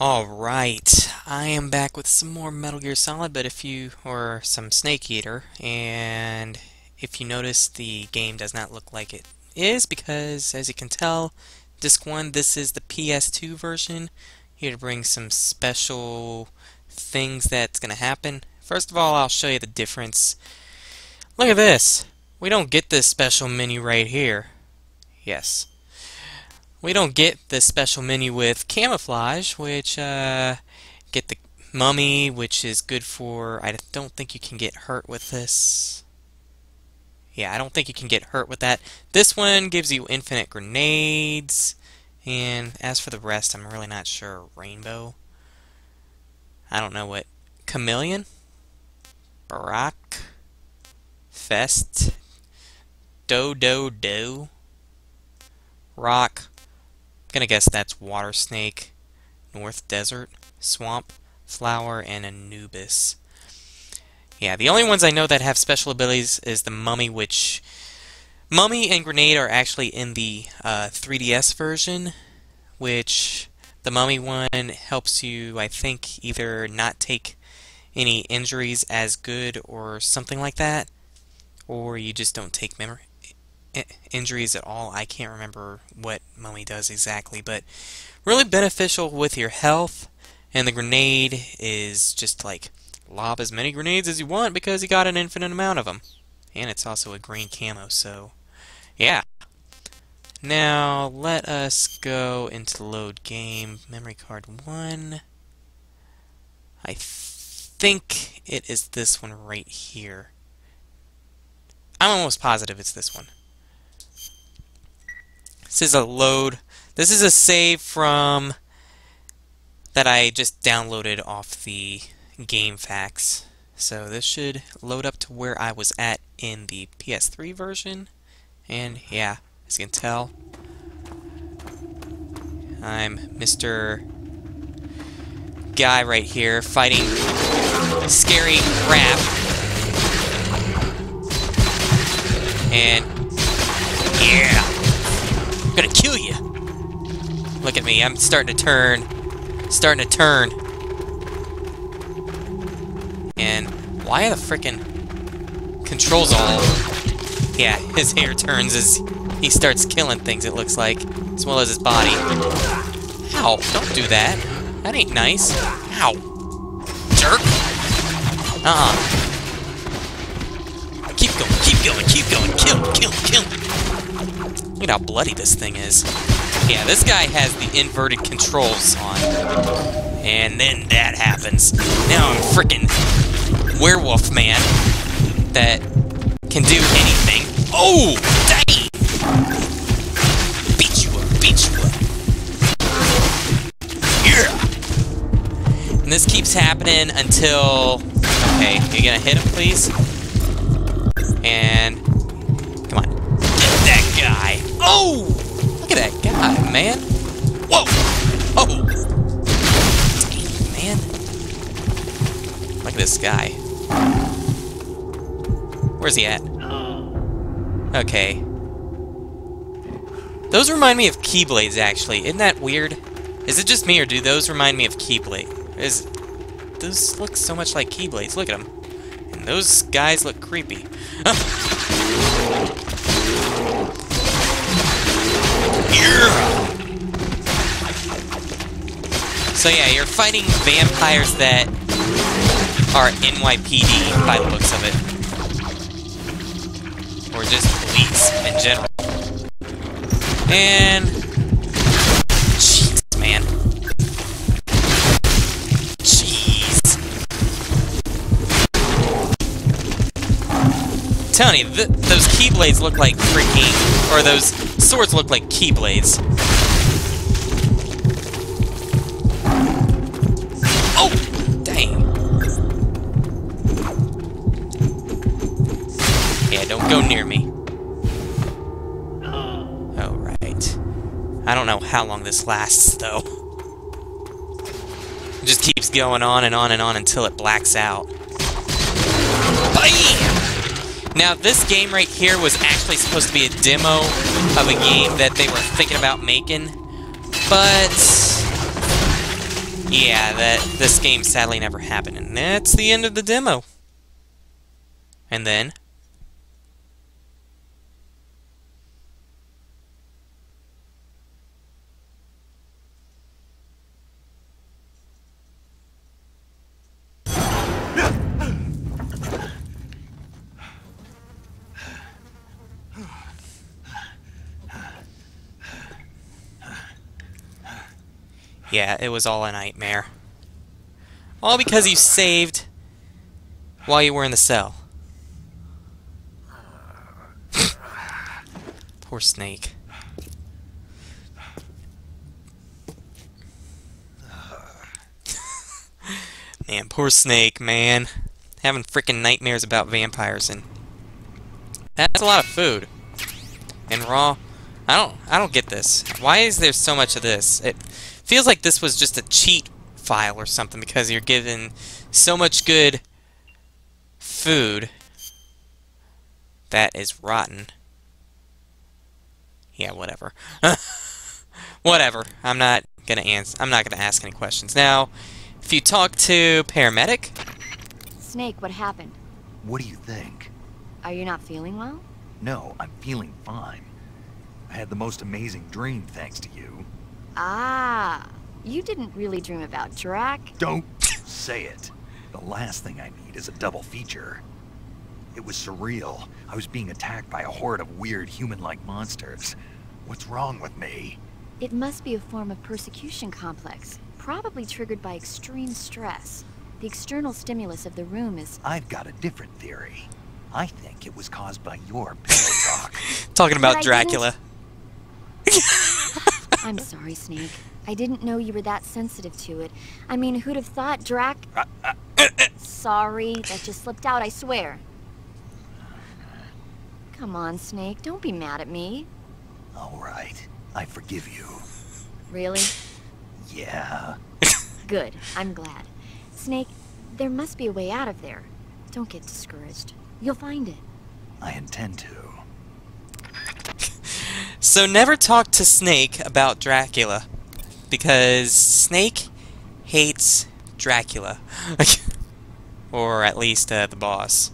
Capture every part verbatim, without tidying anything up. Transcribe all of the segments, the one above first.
Alright, I am back with some more Metal Gear Solid, but if you, or some Snake Eater, and if you notice, the game does not look like it is, because as you can tell, disc one, this is the P S two version. Here to bring some special things that's gonna happen. First of all, I'll show you the difference. Look at this! We don't get this special menu right here. Yes. We don't get the special menu with camouflage, which uh, get the mummy, which is good for. I don't think you can get hurt with this. Yeah, I don't think you can get hurt with that. This one gives you infinite grenades, and as for the rest, I'm really not sure. Rainbow. I don't know what. Chameleon. Barack. Fest. Do do do. Rock. Gonna guess that's Water Snake, North Desert, Swamp, Flower, and Anubis. Yeah, the only ones I know that have special abilities is the Mummy, which Mummy and Grenade are actually in the uh, three D S version, which the Mummy one helps you, I think, either not take any injuries as good or something like that, or you just don't take memory injuries at all. I can't remember what Mummy does exactly, but really beneficial with your health. And the grenade is just like lob as many grenades as you want because you got an infinite amount of them. And it's also a green camo, so yeah. Now let us go into load game. Memory card one. I think it is this one right here. I'm almost positive it's this one. This is a load. This is a save from that I just downloaded off the GameFAQs. So this should load up to where I was at in the P S three version. And yeah, as you can tell, I'm Mister Guy right here fighting scary crap. And yeah. Gonna kill you. Look at me, I'm starting to turn. Starting to turn. And why are the frickin' controls all? Yeah, his hair turns as he starts killing things, it looks like, as well as his body. Ow, don't do that. That ain't nice. Ow. Jerk. Uh-uh. Keep going, keep going, keep going. Kill, kill, kill. Look at how bloody this thing is. Yeah, this guy has the inverted controls on. And then that happens. Now I'm frickin' werewolf man that can do anything. Oh! Dang! Beat you up, beat you up. Yeah! And this keeps happening until... Okay, you gonna hit him, please? And... Guy. Oh! Look at that guy, man. Whoa! Oh! Dang, man. Look at this guy. Where's he at? Okay. Those remind me of Keyblades, actually. Isn't that weird? Is it just me, or do those remind me of Keyblade? Is... Those look so much like Keyblades. Look at them. And those guys look creepy. So yeah, you're fighting vampires that are N Y P D by the looks of it. Or just police in general. And... Jeez, man. Jeez. I'm telling you, th those Keyblades look like freaking... Or those swords look like Keyblades. Don't go near me. Alright. I don't know how long this lasts, though. It just keeps going on and on and on until it blacks out. Bam! Now, this game right here was actually supposed to be a demo of a game that they were thinking about making, but... yeah, that this game sadly never happened, and that's the end of the demo. And then... yeah, it was all a nightmare. All because you saved while you were in the cell. Poor Snake. Man, poor Snake, man. Having frickin' nightmares about vampires, and that's a lot of food. And raw. I don't I don't get this. Why is there so much of this? It feels like this was just a cheat file or something, because you're given so much good food that is rotten. Yeah, whatever. Whatever. I'm not gonna ans- I'm not gonna ask any questions. Now, if you talk to Paramedic. Snake, what happened? What do you think? Are you not feeling well? No, I'm feeling fine. I had the most amazing dream thanks to you. Ah, you didn't really dream about Drac. Don't say it. The last thing I need is a double feature. It was surreal. I was being attacked by a horde of weird human-like monsters. What's wrong with me? It must be a form of persecution complex, probably triggered by extreme stress. The external stimulus of the room is... I've got a different theory. I think it was caused by your pillow talk. Talking about Dracula. I'm sorry, Snake. I didn't know you were that sensitive to it. I mean, who'd have thought Drac... Uh, uh, uh, uh. Sorry, that just slipped out, I swear. Come on, Snake, don't be mad at me. All right, I forgive you. Really? Yeah. Good, I'm glad. Snake, there must be a way out of there. Don't get discouraged. You'll find it. I intend to. So never talk to Snake about Dracula, because Snake hates Dracula, or at least uh, the boss.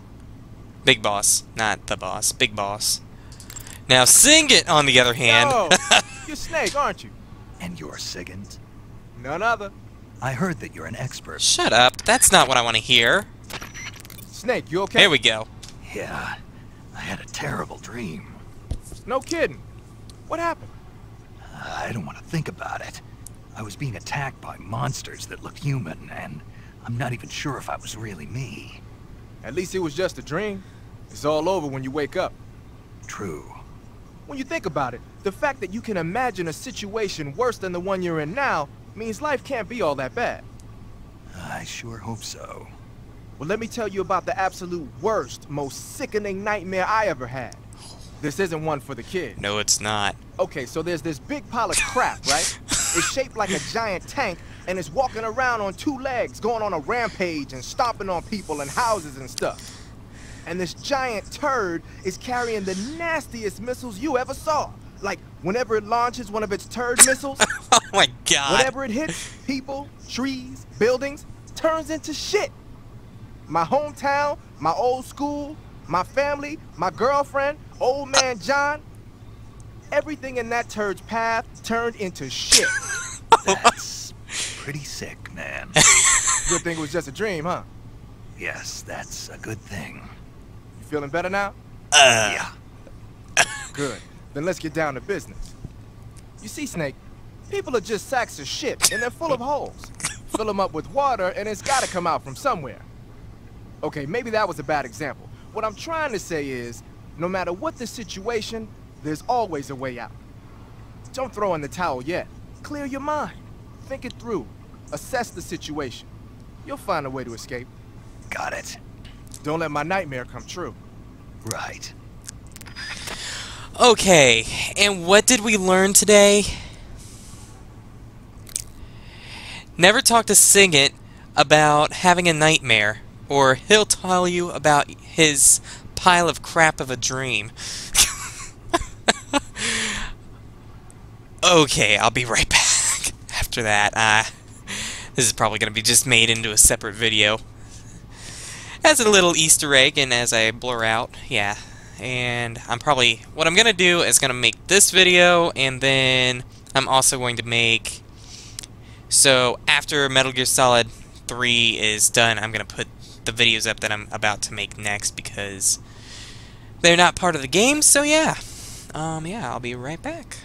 Big boss, not the boss, big boss. Now Sigint, on the other hand... Yo, you're Snake, aren't you? And you're Sigint? None other. I heard that you're an expert. Shut up, that's not what I want to hear. Snake, you okay? There we go. Yeah, I had a terrible dream. No kidding. What happened? Uh, I don't want to think about it. I was being attacked by monsters that looked human, and I'm not even sure if I was really me. At least it was just a dream. It's all over when you wake up. True. When you think about it, the fact that you can imagine a situation worse than the one you're in now means life can't be all that bad. I sure hope so. Well, let me tell you about the absolute worst, most sickening nightmare I ever had. This isn't one for the kid. No, it's not. Okay, so there's this big pile of crap, right? It's shaped like a giant tank, and it's walking around on two legs, going on a rampage and stomping on people and houses and stuff. And this giant turd is carrying the nastiest missiles you ever saw. Like, whenever it launches one of its turd missiles... Oh my god. Whenever it hits, people, trees, buildings, turns into shit. My hometown, my old school, my family, my girlfriend... Old man John, everything in that turd's path turned into shit. That's pretty sick, man. Good thing it was just a dream, huh? Yes, that's a good thing. You feeling better now? Uh. Yeah. Good. Then let's get down to business. You see, Snake, people are just sacks of shit, and they're full of holes. Fill them up with water, and it's got to come out from somewhere. Okay, maybe that was a bad example. What I'm trying to say is... No matter what the situation, there's always a way out. Don't throw in the towel yet. Clear your mind. Think it through. Assess the situation. You'll find a way to escape. Got it. Don't let my nightmare come true. Right. Okay, and what did we learn today? Never talk to Sigint about having a nightmare, or he'll tell you about his... pile of crap of a dream. Okay, I'll be right back after that. Uh, This is probably going to be just made into a separate video. As a little Easter egg, and as I blur out, yeah. And I'm probably, what I'm going to do is going to make this video, and then I'm also going to make, so after Metal Gear Solid three is done, I'm going to put the videos up that I'm about to make next, because they're not part of the game, so yeah. Um, yeah, I'll be right back.